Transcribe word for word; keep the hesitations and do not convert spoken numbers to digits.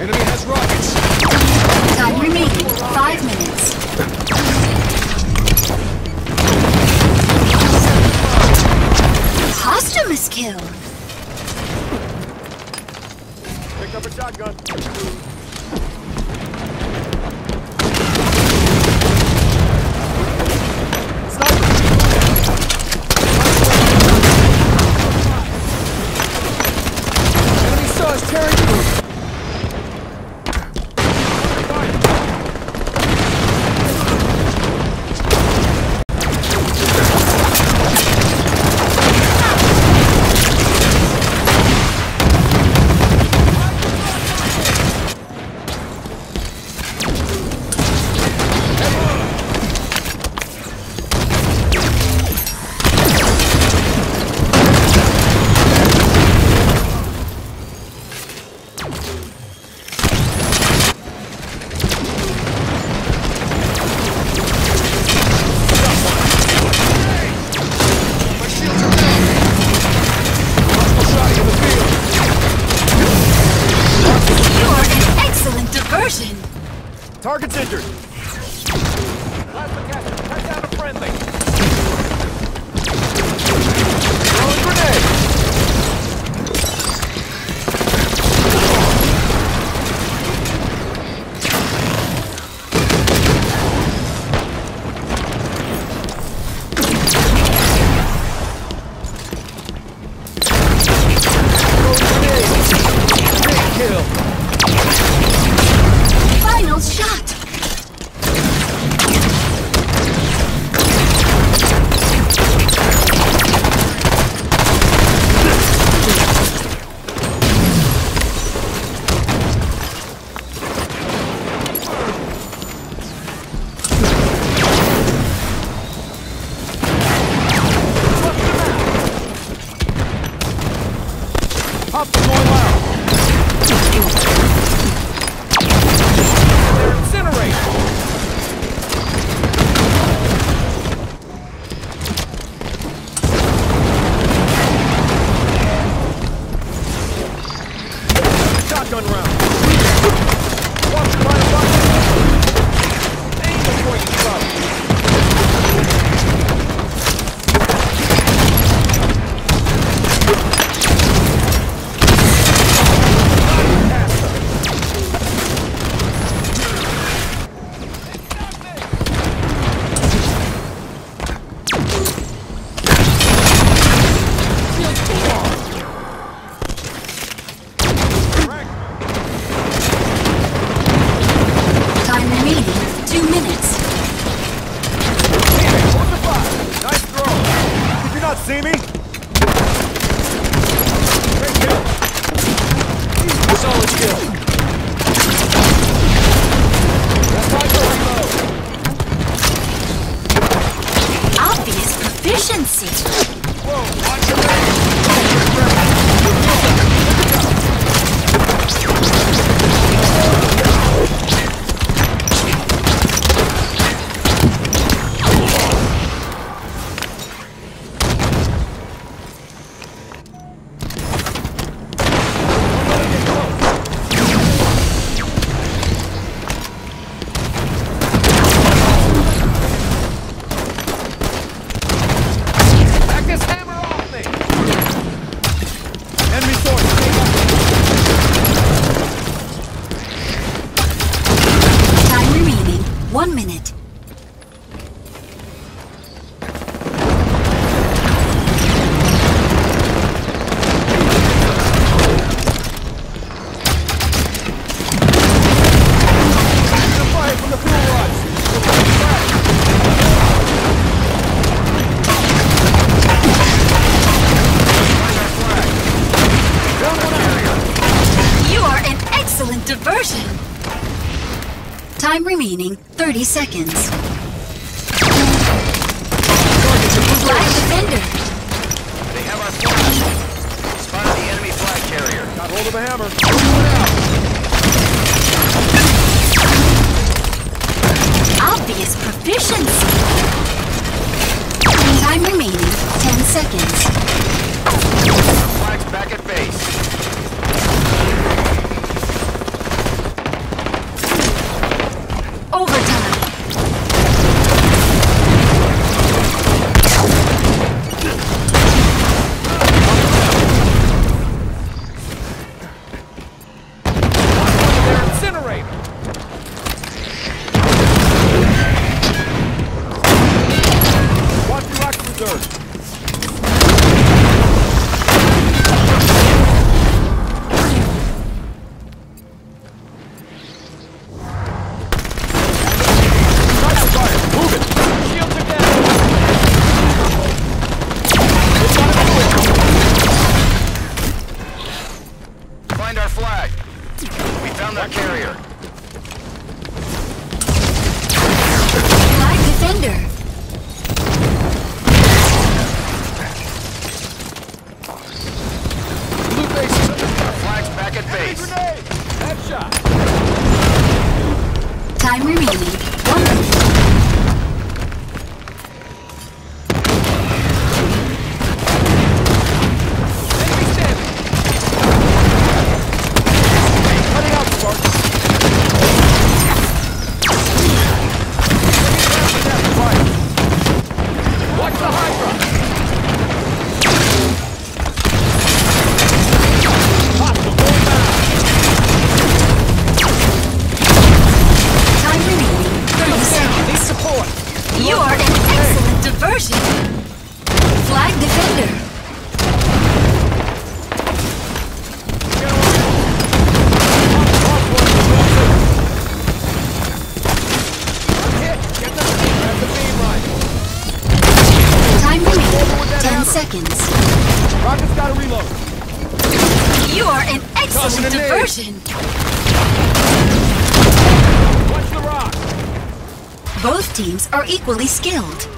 Enemy has rockets. Time remaining. Five minutes. Posthumous kill. Pick up a shotgun. Target's injured. Plasma caster, cut down a friendly. Throw a grenade. See me? Great kill. Solid kill. That's right for reload. Obvious proficiency. Whoa, watch your back. One minute. You are an excellent diversion. Time remaining, thirty seconds. Flag defender. They have our flag. Spotted the enemy flag carrier. Got hold of a hammer. Obvious proficiency. Time remaining, ten seconds. Flag's back at base. operator. Both teams are equally skilled.